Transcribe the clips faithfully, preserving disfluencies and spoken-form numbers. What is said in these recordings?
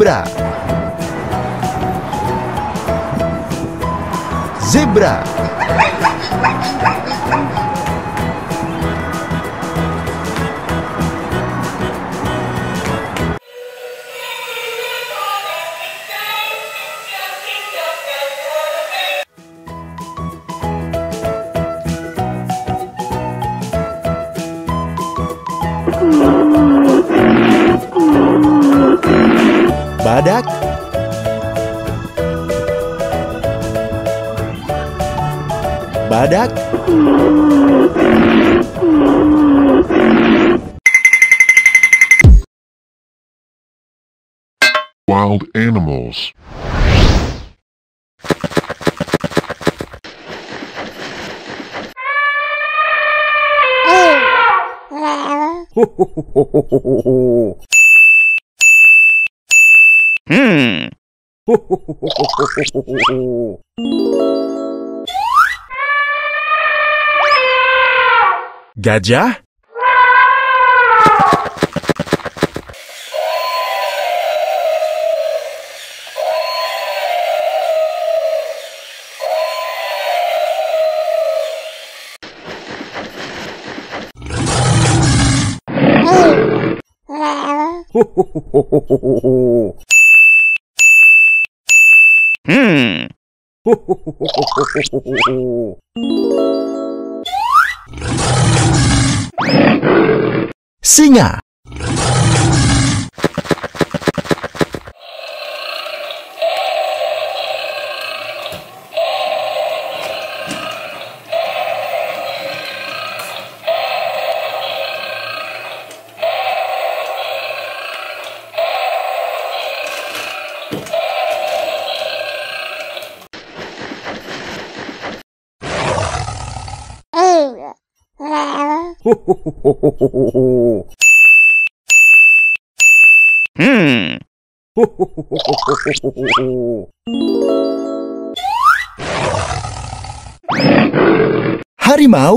Zebra. Zebra. Badak. Badak. Wild animals. Hmm. Gajah. Hmm. Singa. Hmm. Harimau.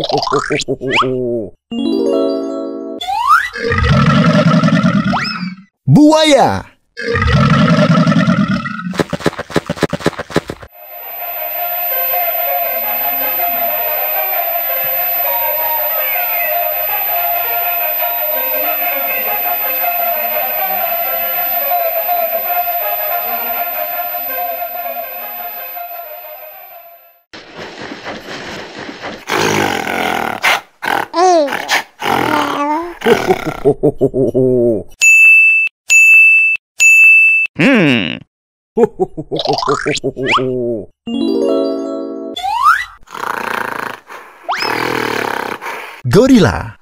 Hmm. Buaya. Hmm. Gorilla.